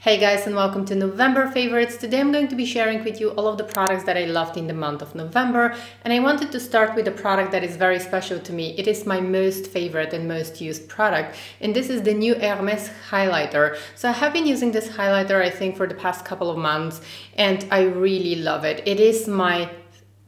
Hey guys, and welcome to November favorites. Today I'm going to be sharing with you all of the products that I loved in the month of November, and I wanted to start with a product that is very special to me. It is my most favorite and most used product, and this is the new Hermès highlighter. So I have been using this highlighter I think for the past couple of months, and I really love it. It is my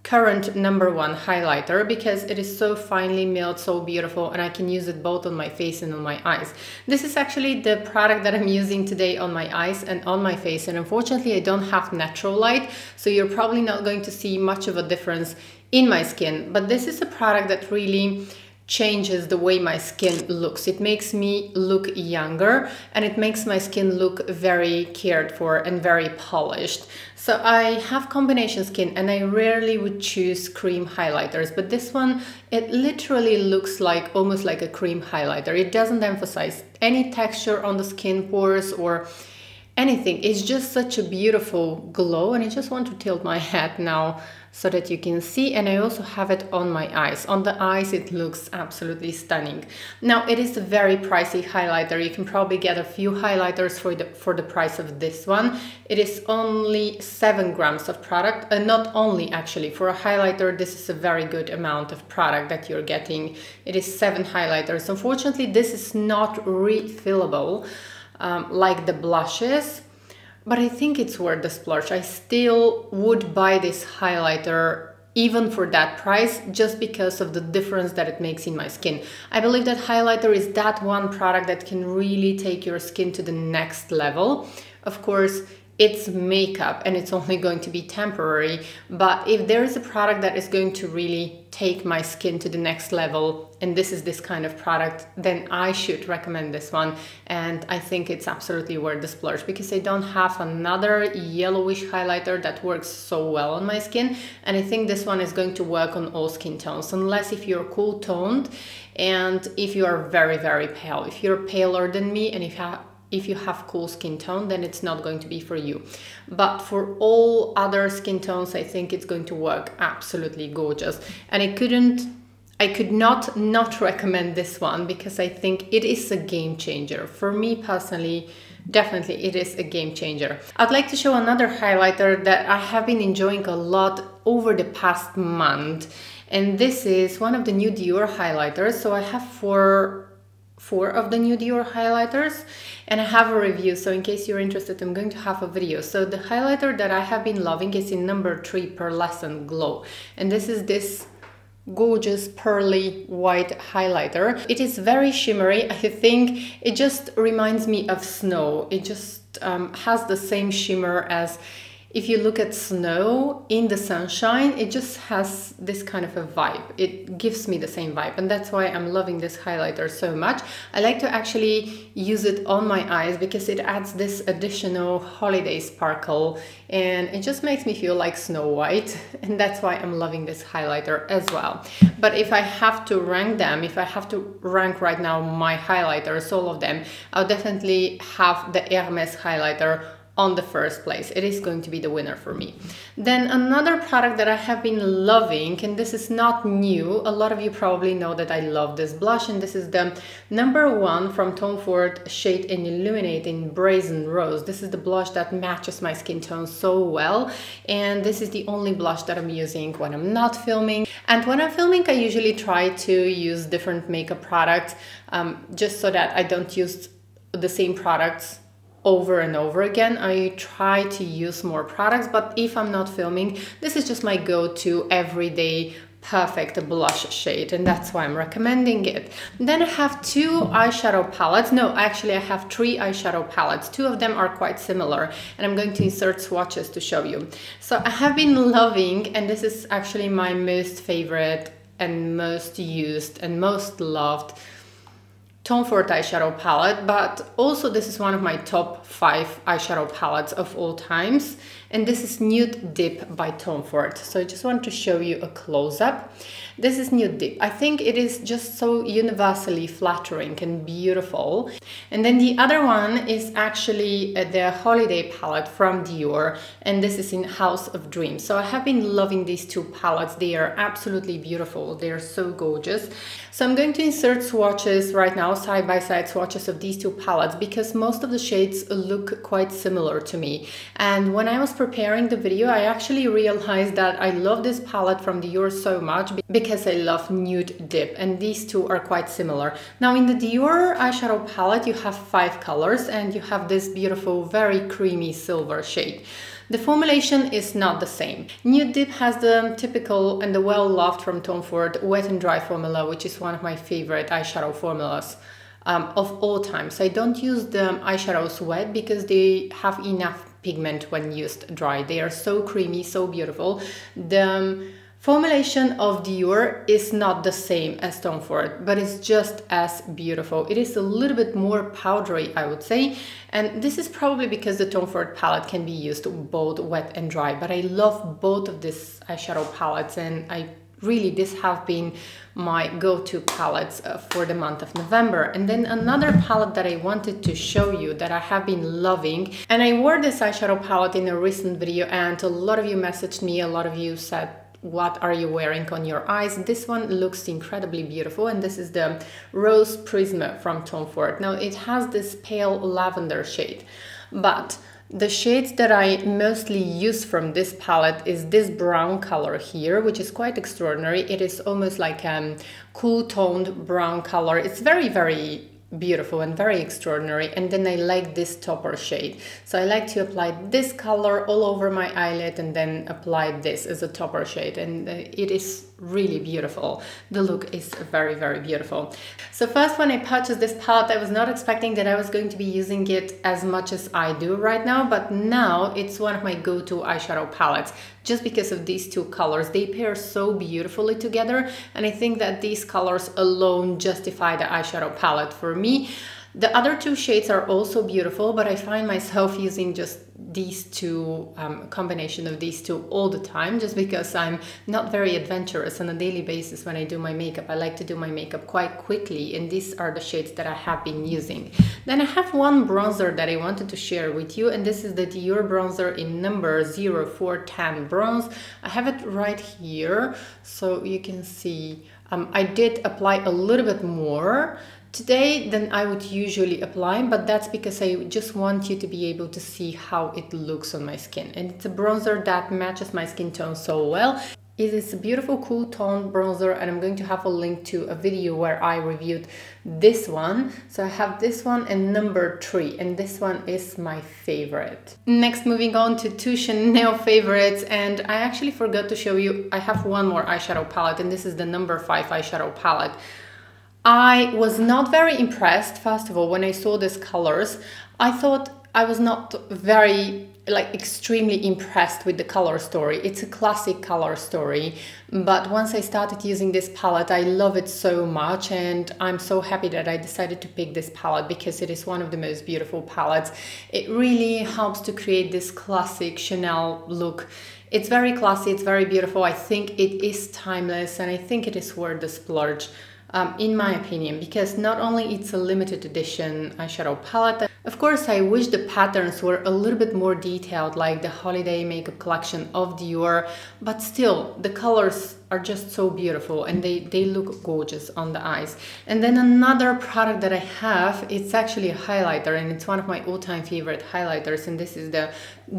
current number one highlighter because it is so finely milled, so beautiful, and I can use it both on my face and on my eyes. This is actually the product that I'm using today on my eyes and on my face, and unfortunately I don't have natural light, so you're probably not going to see much of a difference in my skin, but this is a product that really changes the way my skin looks. It makes me look younger, and it makes my skin look very cared for and very polished. So I have combination skin, and I rarely would choose cream highlighters, but this one, it literally looks like almost like a cream highlighter. It doesn't emphasize any texture on the skin, pores, or anything. It's just such a beautiful glow, and I just want to tilt my head now so that you can see, and I also have it on my eyes. On the eyes it looks absolutely stunning. Now it is a very pricey highlighter. You can probably get a few highlighters for the price of this one. It is only 7 grams of product, and not only actually, for a highlighter this is a very good amount of product that you're getting. It is 7 highlighters. Unfortunately this is not refillable like the blushes, but I think it's worth the splurge. I still would buy this highlighter even for that price, just because of the difference that it makes in my skin. I believe that highlighter is that one product that can really take your skin to the next level. Of course, it's makeup and it's only going to be temporary, but if there is a product that is going to really take my skin to the next level, and this is this kind of product, then I should recommend this one, and I think it's absolutely worth the splurge because I don't have another yellowish highlighter that works so well on my skin, and I think this one is going to work on all skin tones, unless if you're cool toned and if you are very, very pale. If you're paler than me and if you have cool skin tone, then it's not going to be for you. But for all other skin tones, I think it's going to work absolutely gorgeous. And I could not recommend this one because I think it is a game changer. For me personally, definitely it is a game changer. I'd like to show another highlighter that I have been enjoying a lot over the past month. And this is one of the new Dior highlighters. So I have four of the new Dior highlighters, and I have a review, so in case you're interested I'm going to have a video. So the highlighter that I have been loving is in number 3, Pearlescent Glow, and this is this gorgeous pearly white highlighter. It is very shimmery. I think it just reminds me of snow. It just has the same shimmer as if you look at snow in the sunshine. It just has this kind of a vibe. It gives me the same vibe, and that's why I'm loving this highlighter so much. I like to actually use it on my eyes because it adds this additional holiday sparkle, and it just makes me feel like Snow White, and that's why I'm loving this highlighter as well. But if I have to rank them, if I have to rank right now my highlighters, all of them, I'll definitely have the Hermès highlighter on the first place. It is going to be the winner for me. Then another product that I have been loving, and this is not new, a lot of you probably know that I love this blush, and this is the number 1 from Tom Ford Shade and Illuminate in Brazen Rose. This is the blush that matches my skin tone so well, and this is the only blush that I'm using when I'm not filming. And when I'm filming I usually try to use different makeup products just so that I don't use the same products over and over again. I try to use more products, but if I'm not filming, this is just my go-to everyday perfect blush shade, and that's why I'm recommending it. Then I have 3 eyeshadow palettes. 2 of them are quite similar, and I'm going to insert swatches to show you. So I have been loving, and this is actually my most favorite and most used and most loved Tom Ford eyeshadow palette, but also this is one of my top 5 eyeshadow palettes of all times, and this is Nude Dip by Tom Ford. So I just want to show you a close-up. This is Nude Dip. I think it is just so universally flattering and beautiful. And then the other one is actually the Holiday palette from Dior, and this is in House of Dreams. So I have been loving these 2 palettes. They are absolutely beautiful. They are so gorgeous. So I'm going to insert swatches right now now side-by-side swatches of these two palettes because most of the shades look quite similar to me. And when I was preparing the video, I actually realized that I love this palette from Dior so much because I love nude dip, and these two are quite similar. Now in the Dior eyeshadow palette, you have 5 colors and you have this beautiful, very creamy silver shade. The formulation is not the same. Nude Dip has the typical and the well-loved from Tom Ford wet and dry formula, which is one of my favorite eyeshadow formulas of all time. So I don't use the eyeshadows wet because they have enough pigment when used dry. They are so creamy, so beautiful. The formulation of Dior is not the same as Tom Ford, but it's just as beautiful. It is a little bit more powdery, I would say, and this is probably because the Tom Ford palette can be used both wet and dry, but I love both of these eyeshadow palettes, and I really, these have been my go-to palettes for the month of November. And then another palette that I wanted to show you that I have been loving, and I wore this eyeshadow palette in a recent video, and a lot of you messaged me, a lot of you said, what are you wearing on your eyes? This one looks incredibly beautiful, and this is the Rose Prisma from Tom Ford. Now it has this pale lavender shade, but the shades that I mostly use from this palette is this brown color here, which is quite extraordinary. It is almost like a cool toned brown color. It's very, very beautiful and very extraordinary. And then I like this topper shade, so I like to apply this color all over my eyelid and then apply this as a topper shade, and it is really beautiful. The look is very, very beautiful. So first, when I purchased this palette, I was not expecting that I was going to be using it as much as I do right now, but now it's one of my go-to eyeshadow palettes just because of these two colors. They pair so beautifully together, and I think that these colors alone justify the eyeshadow palette for me. The other two shades are also beautiful, but I find myself using just these two, combination of these two all the time, just because I'm not very adventurous on a daily basis when I do my makeup. I like to do my makeup quite quickly, and these are the shades that I have been using. Then I have one bronzer that I wanted to share with you, and this is the Dior bronzer in number 04 Tan Bronze. I have it right here, so you can see I did apply a little bit more today than I would usually apply, but that's because I just want you to be able to see how it looks on my skin. And it's a bronzer that matches my skin tone so well. It is a beautiful cool toned bronzer, and I'm going to have a link to a video where I reviewed this one. So I have this one and number 3, and this one is my favorite. Next, moving on to two Chanel favorites, and I actually forgot to show you, I have one more eyeshadow palette, and this is the number 5 eyeshadow palette. I was not very impressed, first of all, when I saw these colors. I thought I was not very, like, extremely impressed with the color story. It's a classic color story, but once I started using this palette, I love it so much, and I'm so happy that I decided to pick this palette because it is one of the most beautiful palettes. It really helps to create this classic Chanel look. It's very classy, it's very beautiful. I think it is timeless, and I think it is worth the splurge. In my opinion, because not only it's a limited edition eyeshadow palette, of course I wish the patterns were a little bit more detailed like the holiday makeup collection of Dior, but still the colors are just so beautiful, and they look gorgeous on the eyes. And then another product that I have, it's actually a highlighter, and it's one of my all-time favorite highlighters, and this is the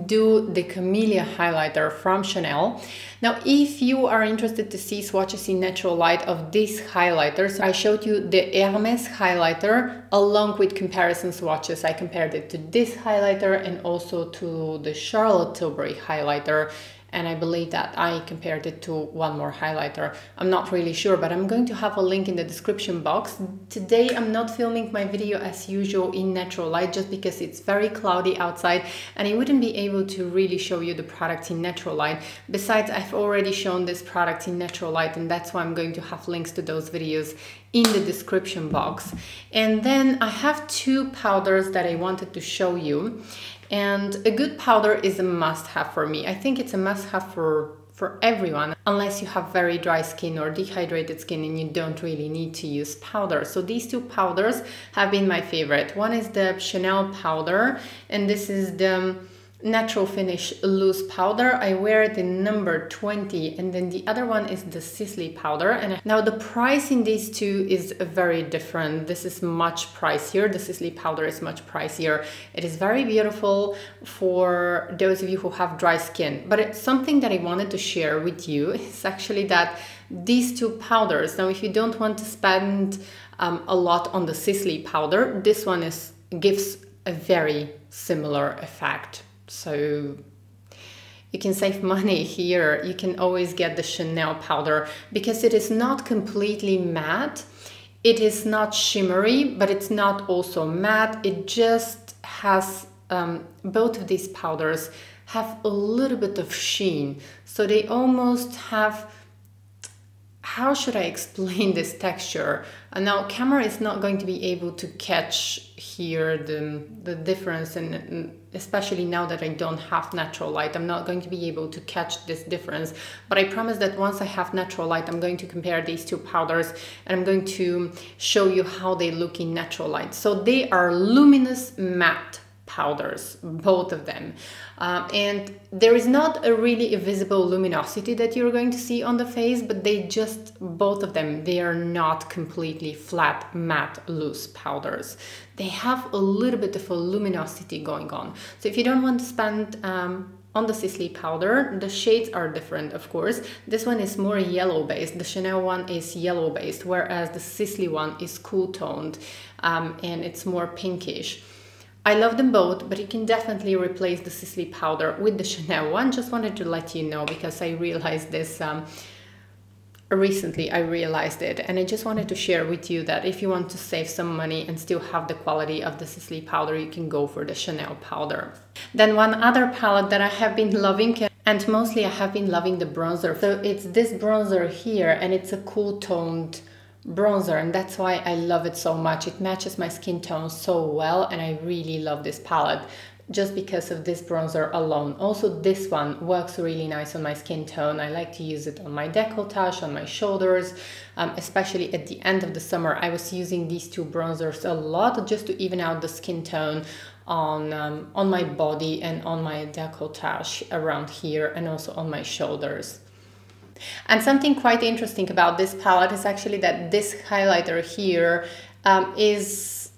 Dew de Camellia highlighter from Chanel. Now if you are interested to see swatches in natural light of these highlighters, I showed you the Hermès highlighter along with comparison swatches. I compared it to this highlighter and also to the Charlotte Tilbury highlighter, and I believe that I compared it to one more highlighter. I'm not really sure, but I'm going to have a link in the description box. Today I'm not filming my video as usual in natural light just because it's very cloudy outside, and I wouldn't be able to really show you the products in natural light. Besides, I've already shown this product in natural light, and that's why I'm going to have links to those videos in the description box. And then I have two powders that I wanted to show you. And a good powder is a must-have for me. I think it's a must-have for everyone, unless you have very dry skin or dehydrated skin and you don't really need to use powder. So these two powders have been my favorite. One is the Chanel powder, and this is the natural finish loose powder. I wear the number 20, and then the other one is the Sisley powder. And now the price in these two is very different. This is much pricier. The Sisley powder is much pricier. It is very beautiful for those of you who have dry skin, but it's something that I wanted to share with you is actually that these two powders, now if you don't want to spend a lot on the Sisley powder, this one is gives a very similar effect. So you can save money here. You can always get the Chanel powder because it is not completely matte. It is not shimmery, but it's not also matte. It just has, both of these powders have a little bit of sheen. So they almost have, how should I explain this texture? And now camera is not going to be able to catch here the difference, and especially now that I don't have natural light, I'm not going to be able to catch this difference. But I promise that once I have natural light, I'm going to compare these two powders and I'm going to show you how they look in natural light. So they are luminous matte powders, both of them, and there is not a really visible luminosity that you're going to see on the face, but they just, both of them, they are not completely flat matte loose powders. They have a little bit of a luminosity going on. So if you don't want to spend on the Sisley powder, the shades are different, of course. This one is more yellow based, the Chanel one is yellow based, whereas the Sisley one is cool toned, and it's more pinkish. I love them both, but you can definitely replace the Sisley powder with the Chanel one. Just wanted to let you know because I realized this recently. I realized it, and I just wanted to share with you that if you want to save some money and still have the quality of the Sisley powder, you can go for the Chanel powder. Then one other palette that I have been loving, and mostly I have been loving the bronzer. So it's this bronzer here, and it's a cool toned bronzer, and that's why I love it so much. It matches my skin tone so well, and I really love this palette just because of this bronzer alone. Also, this one works really nice on my skin tone. I like to use it on my decolletage, on my shoulders, especially at the end of the summer. I was using these two bronzers a lot just to even out the skin tone on my body and on my decolletage around here, and also on my shoulders. And something quite interesting about this palette is actually that this highlighter here is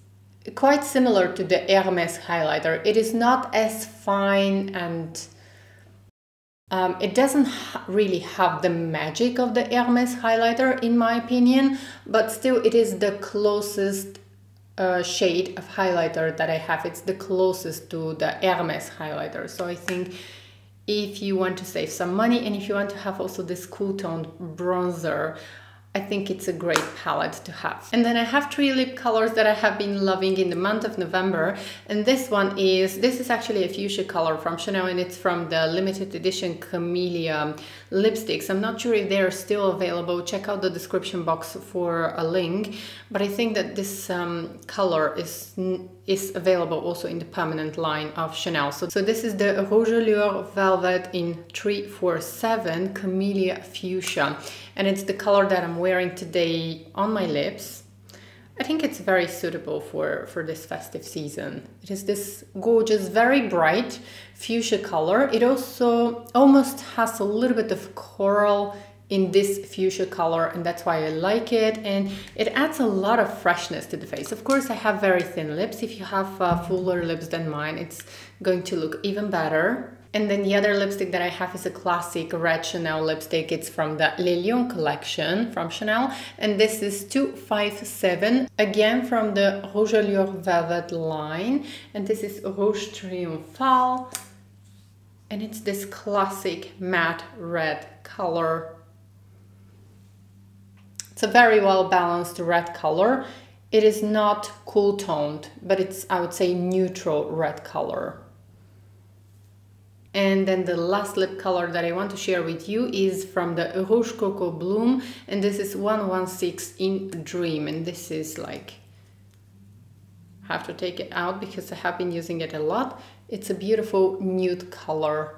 quite similar to the Hermès highlighter. It is not as fine, and it doesn't really have the magic of the Hermès highlighter in my opinion, but still it is the closest shade of highlighter that I have. It's the closest to the Hermès highlighter. So I think if you want to save some money and if you want to have also this cool toned bronzer, I think it's a great palette to have. And then I have three lip colors that I have been loving in the month of November, and this is actually a fuchsia color from Chanel, and it's from the limited edition Camellia lipsticks. I'm not sure if they are still available. Check out the description box for a link, but I think that this color is available also in the permanent line of Chanel. So this is the Rouge Allure Velvet in 347 Camellia Fuchsia, and it's the color that I'm wearing today on my lips. I think it's very suitable for this festive season. It is this gorgeous, very bright fuchsia color. It also almost has a little bit of coral in this fuchsia color, and that's why I like it, and it adds a lot of freshness to the face. Of course, I have very thin lips. If you have fuller lips than mine, it's going to look even better. And then the other lipstick that I have is a classic red Chanel lipstick. It's from the Les Lions collection from Chanel, and this is 257, again from the Rouge Allure Velvet line, and this is Rouge Triomphal, and it's this classic matte red color. It's a very well balanced red color. It is not cool toned, but it's, I would say, neutral red color. And then the last lip color that I want to share with you is from the Rouge Coco Bloom, and this is 116 in Dream, and this is like, I have to take it out because I have been using it a lot. It's a beautiful nude color.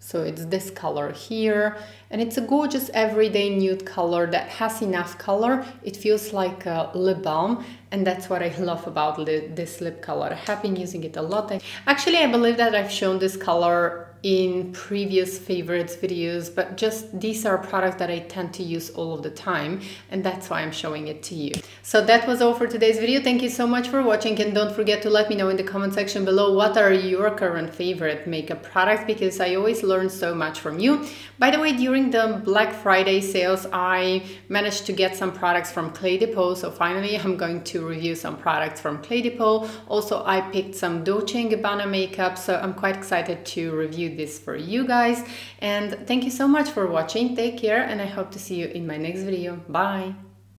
So it's this color here, and it's a gorgeous everyday nude color that has enough color. It feels like a lip balm, And that's what I love about this lip color. I have been using it a lot. Actually, I believe that I've shown this color in previous favorites videos, but just these are products that I tend to use all of the time, and that's why I'm showing it to you. So that was all for today's video. Thank you so much for watching, and don't forget to let me know in the comment section below what are your current favorite makeup products, because I always learn so much from you. By the way, during the Black Friday sales, I managed to get some products from Claire's Depot, so finally I'm going to review some products from Claire's Depot. Also, I picked some Dolce & Gabbana makeup, so I'm quite excited to review this for you guys. And thank you so much for watching. Take care, and I hope to see you in my next video. Bye.